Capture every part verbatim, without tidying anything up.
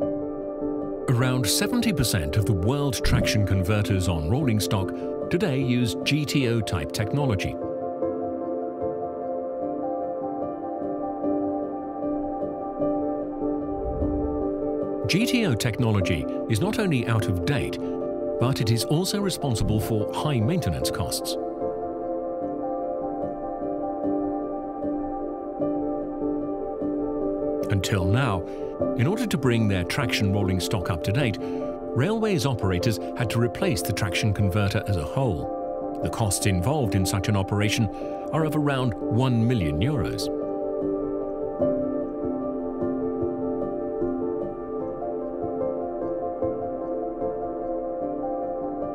Around seventy percent of the world's traction converters on rolling stock today use G T O-type technology. G T O technology is not only out of date, but it is also responsible for high maintenance costs. Until now, in order to bring their traction rolling stock up to date, railways operators had to replace the traction converter as a whole. The costs involved in such an operation are of around one million euros.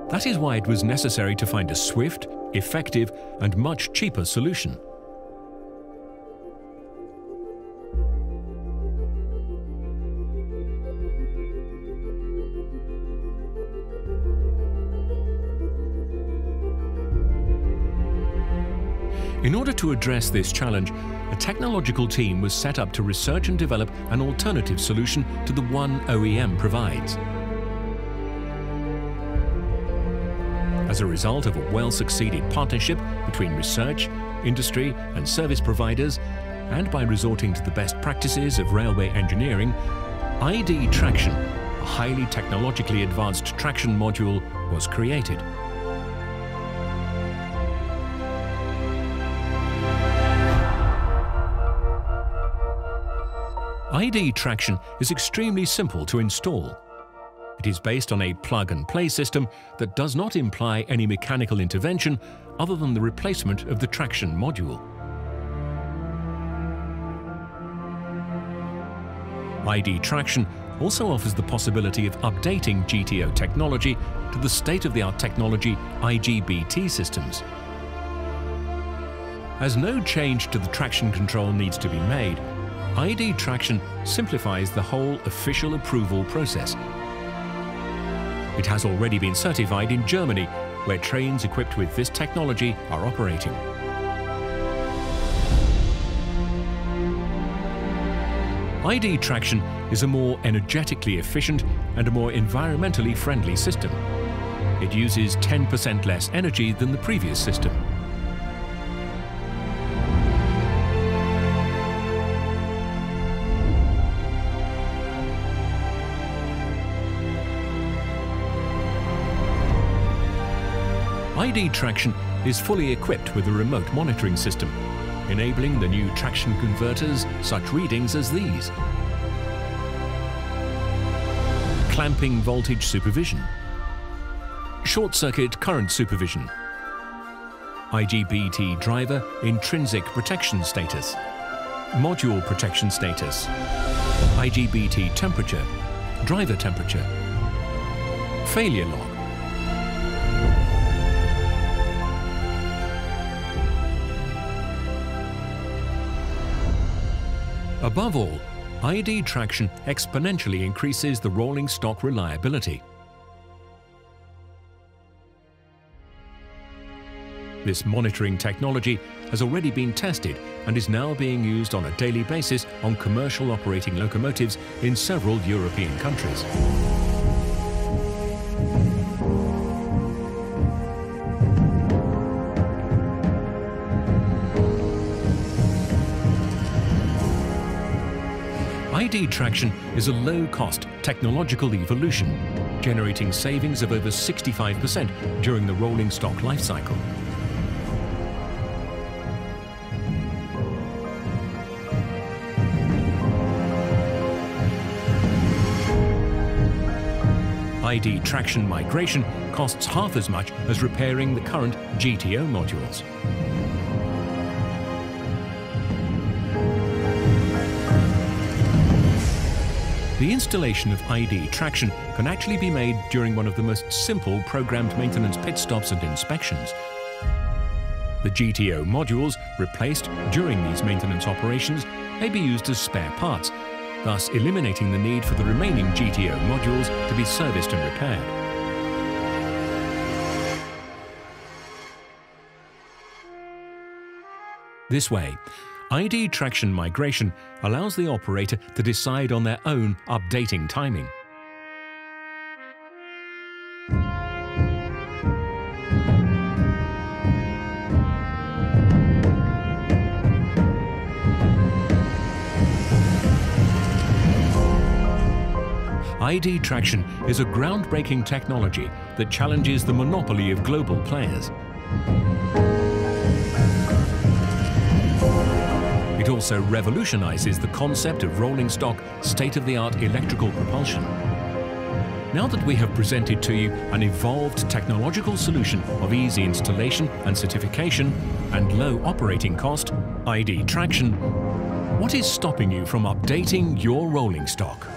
That is why it was necessary to find a swift, effective, and much cheaper solution. In order to address this challenge, a technological team was set up to research and develop an alternative solution to the one O E M provides. As a result of a well-succeeded partnership between research, industry and service providers, and by resorting to the best practices of railway engineering, I D Traction, a highly technologically advanced traction module, was created. I D Traction is extremely simple to install. It is based on a plug-and-play system that does not imply any mechanical intervention other than the replacement of the traction module. I D Traction also offers the possibility of updating G T O technology to the state-of-the-art technology I G B T systems. As no change to the traction control needs to be made, I D Traction simplifies the whole official approval process. It has already been certified in Germany, where trains equipped with this technology are operating. I D Traction is a more energetically efficient and a more environmentally friendly system. It uses ten percent less energy than the previous system. I D Traction is fully equipped with a remote monitoring system, enabling the new traction converters such readings as these. Clamping voltage supervision. Short circuit current supervision. I G B T driver intrinsic protection status. Module protection status. I G B T temperature. Driver temperature. Failure log. Above all, I D Traction exponentially increases the rolling stock reliability. This monitoring technology has already been tested and is now being used on a daily basis on commercial operating locomotives in several European countries. I D Traction is a low-cost technological evolution, generating savings of over sixty-five percent during the rolling stock life cycle. I D Traction migration costs half as much as repairing the current G T O modules. The installation of I D Traction can actually be made during one of the most simple programmed maintenance pit stops and inspections. The G T O modules replaced during these maintenance operations may be used as spare parts, thus eliminating the need for the remaining G T O modules to be serviced and repaired. This way, I D Traction migration allows the operator to decide on their own updating timing. I D Traction is a groundbreaking technology that challenges the monopoly of global players. It also revolutionizes the concept of rolling stock, state-of-the-art electrical propulsion. Now that we have presented to you an evolved technological solution of easy installation and certification and low operating cost, I D Traction, what is stopping you from updating your rolling stock?